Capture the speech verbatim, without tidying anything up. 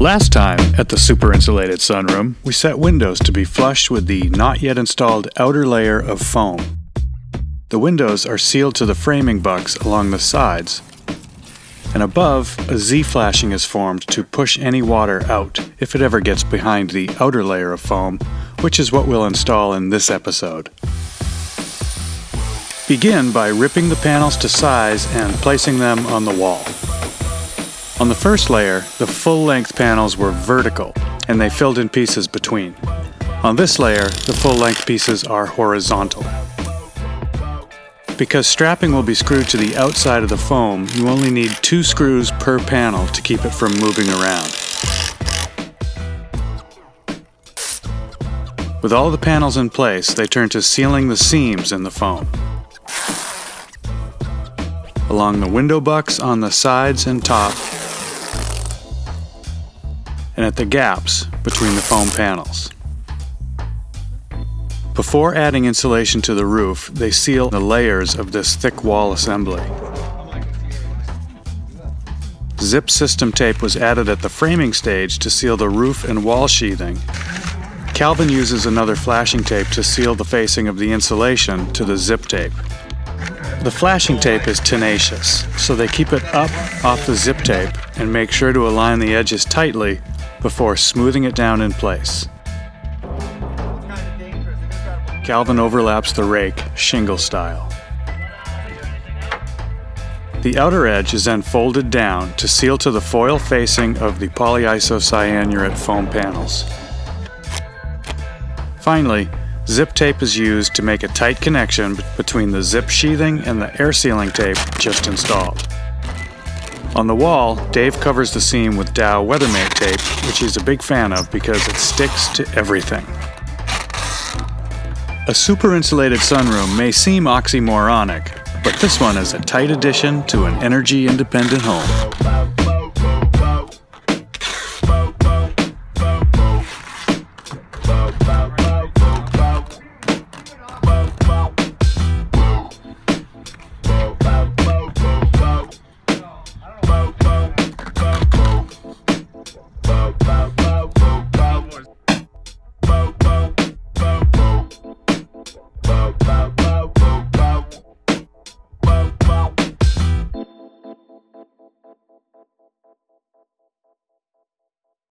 Last time at the SuperInsulated Sunroom, we set windows to be flush with the not yet installed outer layer of foam. The windows are sealed to the framing bucks along the sides, and above, a Z-flashing is formed to push any water out if it ever gets behind the outer layer of foam, which is what we'll install in this episode. Begin by ripping the panels to size and placing them on the wall. On the first layer, the full-length panels were vertical, and they filled in pieces between. On this layer, the full-length pieces are horizontal. Because strapping will be screwed to the outside of the foam, you only need two screws per panel to keep it from moving around. With all the panels in place, they turn to sealing the seams in the foam. Along the window bucks on the sides and top, and at the gaps between the foam panels. Before adding insulation to the roof, they seal the layers of this thick wall assembly. Zip system tape was added at the framing stage to seal the roof and wall sheathing. Calvin uses another flashing tape to seal the facing of the insulation to the zip tape. The flashing tape is tenacious, so they keep it up off the zip tape and make sure to align the edges tightly before smoothing it down in place. Calvin overlaps the rake, shingle style. The outer edge is then folded down to seal to the foil facing of the polyisocyanurate foam panels. Finally, zip tape is used to make a tight connection between the zip sheathing and the air sealing tape just installed. On the wall, Dave covers the seam with Dow Weathermate tape, which he's a big fan of because it sticks to everything. A super-insulated sunroom may seem oxymoronic, but this one is a tight addition to an energy-independent home.